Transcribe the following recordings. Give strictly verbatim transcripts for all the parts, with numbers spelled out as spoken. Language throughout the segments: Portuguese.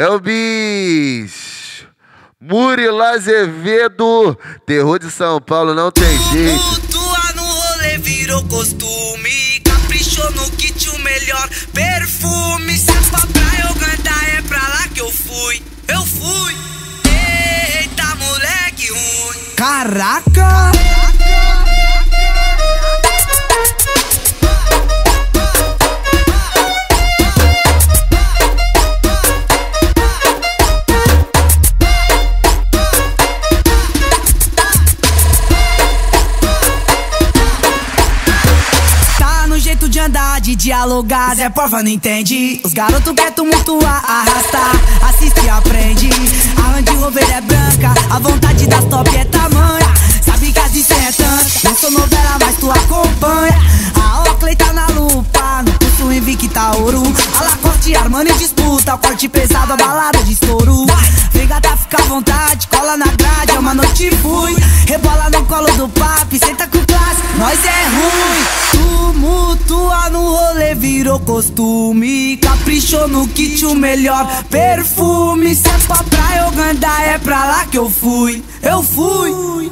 É o bicho. Murila Azevedo. Terror de São Paulo, não tem jeito. Tua no rolê virou costume. Caprichou no kit o melhor perfume. Se é pra praia eu cantar, é pra lá que eu fui. Eu fui. Eita, moleque ruim. Caraca. De dialogar, Zé Porfa não entende. Os garotos querem tumultuar, arrastar, assiste e aprende. A Land Rover é branca, a vontade das top é tamanha. Sabe que as de é tanta, não sou novela, mas tu acompanha. A Oakley tá na lupa, no pulso Invicta ouro. A Lacoste, Armani disputa, o corte pesado, a balada de estouro. Vem gata, fica à vontade, cola na grade, é uma noite fui. Rebola no colo do papi, senta com classe, nós é ruim. Tumultua no rolê, virou costume. Caprichou no kit, o melhor perfume. Se é pra praia ou gandá, é pra lá que eu fui. Eu fui.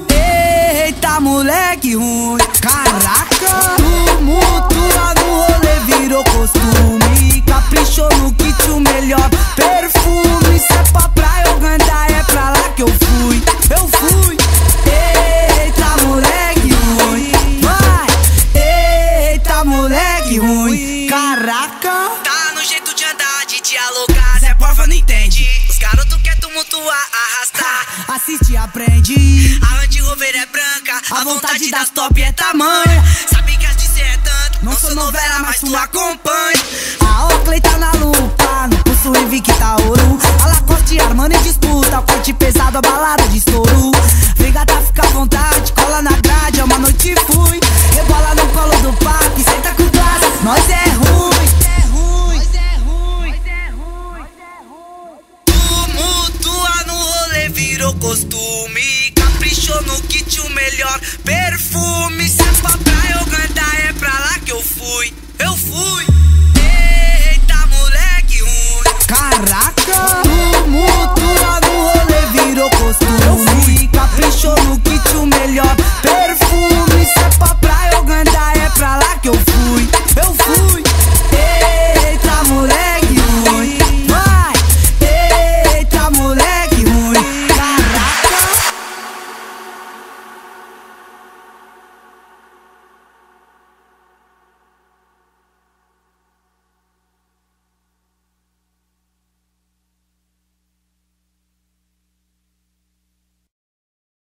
Eita, moleque ruim. Caraca. Tumultua no rolê, virou costume. Caprichou no kit, o melhor perfume. Se é pra praia ou gandá, é pra lá que eu fui. Eu fui. Eita, moleque ruim. Moleque ruim, caraca. Tá no jeito de andar, de dialogar, Zé Porfa não entende. Os garotos querem tumultuar, arrastar, assiste e aprende. A Land Rover é branca, a, a vontade, vontade das top é tamanha. Sabe que as de é tanto, não sou novela, mas tu acompanha. A Oakley tá na lupa, no pulso Invicta ouro. A Lacoste, Armani disputa, o corte pesado, a balada de estouro. Vem gata, fica à vontade, cola na grade, é uma noite fui. Rebola no colo do papi, senta com classe, nós é ruim. Nós é ruim, nós é ruim. Tumultua no rolê, virou costume. Caprichou no kit, o melhor perfume. Se é pra praia ou cantar, é pra lá que eu fui. Eu fui. Eita, moleque ruim. Caraca.